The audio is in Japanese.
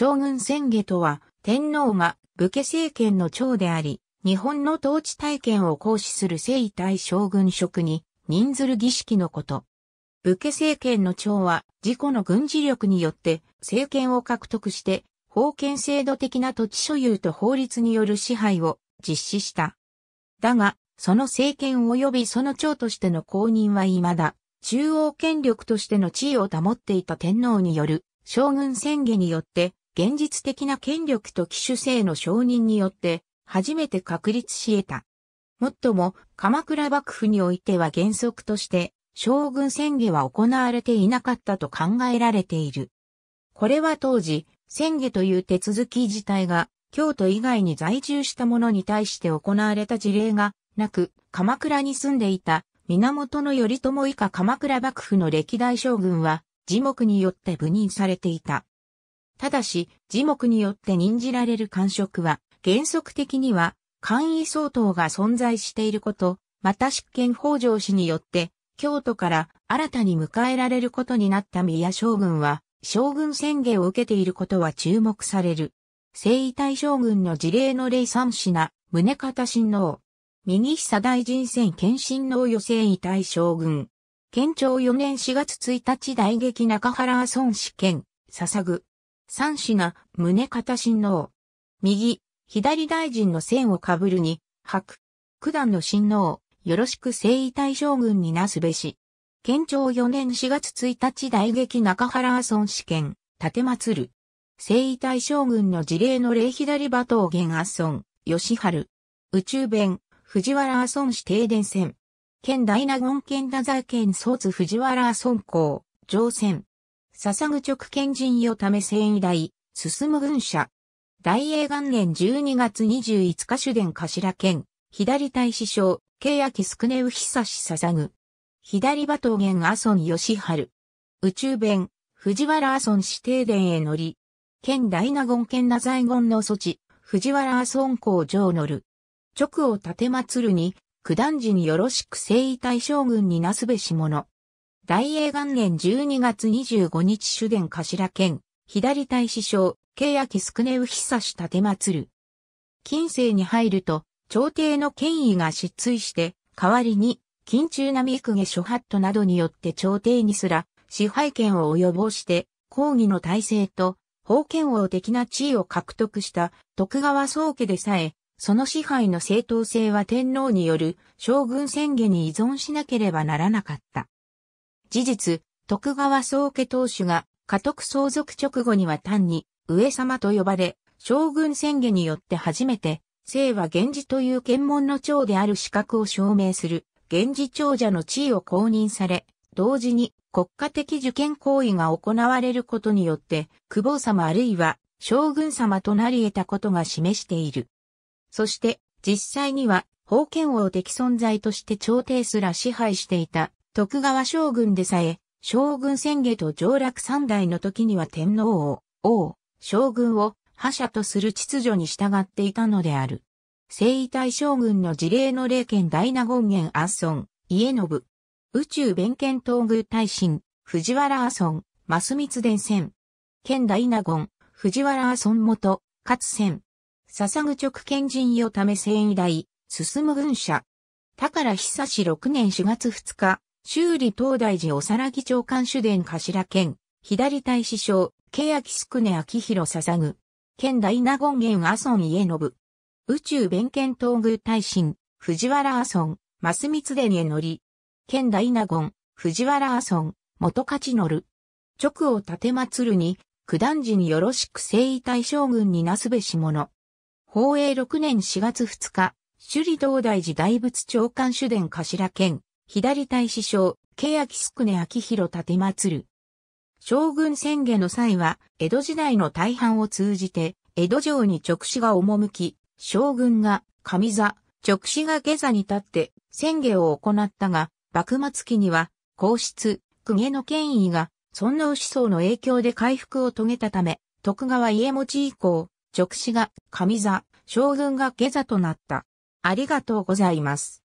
将軍宣下とは、天皇が武家政権の長であり、日本の統治体験を行使する征夷大将軍職に任ずる儀式のこと。武家政権の長は自己の軍事力によって政権を獲得して、封建制度的な土地所有と法律による支配を実施した。だが、その政権及びその長としての公認は未だ、中央権力としての地位を保っていた天皇による将軍宣下によって、現実的な権力と貴主制の承認によって、初めて確立し得た。もっとも、鎌倉幕府においては原則として、将軍宣下は行われていなかったと考えられている。これは当時、宣下という手続き自体が、京都以外に在住した者に対して行われた事例がなく、鎌倉に住んでいた源頼朝以下鎌倉幕府の歴代将軍は、耳目によって部任されていた。ただし、耳目によって任じられる官職は、原則的には、官位相当が存在していること、また執権北条氏によって、京都から新たに迎えられることになった宮将軍は、将軍宣下を受けていることは注目される。征夷大将軍の事例の例3品、宗像親王。右久大臣選兼親王与征夷大将軍。建長4年4月1日大劇中原阿孫子兼、捧ぐ。3品、宗像親王。右、左大臣の線をかぶるに、白。九段の親王、よろしく征夷大将軍になすべし。建長4年4月1日大劇中原阿孫子兼、奉祀る。征夷大将軍の事例の例左馬頭元阿孫、義春。宇宙弁、藤原阿孫子停電線。兼大納言兼太宰兼宗津藤原阿孫公、上線。捧ぐ直兼陣よため征夷大、進む軍社。大永元年12月21日主殿頭兼、左大師匠、慶秋宿禰久志捧ぐ。左馬頭元阿孫義春。宇宙弁、藤原阿孫子停電へ乗り。兼大納言兼太宰権の措置、藤原阿孫公上乗る。直を奉るに、九段時によろしく征夷大将軍になすべし者。大永元年12月25日主殿頭兼、左大師匠、慶秋宿禰久志奉る。近世に入ると、朝廷の権威が失墜して、代わりに、近中並公家諸法度などによって朝廷にすら、支配権を及ぼして、公儀の体制と、封建王的な地位を獲得した、徳川宗家でさえ、その支配の正当性は天皇による将軍宣下に依存しなければならなかった。事実、徳川宗家当主が、家督相続直後には単に、上様と呼ばれ、将軍宣下によって初めて、正は源氏という権門の長である資格を証明する、源氏長者の地位を公認され、同時に国家的受験行為が行われることによって、公方様あるいは将軍様となり得たことが示している。そして、実際には、封建王的存在として朝廷すら支配していた、徳川将軍でさえ、将軍宣下と上洛三代の時には天皇を、王、将軍を覇者とする秩序に従っていたのである。征夷大将軍の事例の例兼大納言元阿孫、家宣。宇宙弁兼東宮大臣、藤原阿孫、益光伝線。兼大納言、藤原阿孫元、勝線。捧ぐ直兼陣よため征夷大、進む軍社。宝久6年4月2日、修理東大寺おさらぎ長官主殿頭兼、左大師匠、慶秋宿禰昭弘捧ぐ。兼大納言元阿孫家宣。宇宙弁兼東宮大臣、藤原阿孫、益光伝へ乗り。兼大納言、藤原阿孫、元勝乗る。直を奉るに、九段時によろしく征夷大将軍になすべし者。宝永6年4月2日、首里東大寺大仏長官主殿頭兼、左大師匠、慶秋宿禰昭弘奉る。将軍宣下の際は、江戸時代の大半を通じて、江戸城に勅使が赴き、将軍が上座、勅使が下座に立って、宣下を行ったが、幕末期には、皇室、公家の権威が、尊王思想の影響で回復を遂げたため、徳川家茂以降、勅使が上座、将軍が下座となった。ありがとうございます。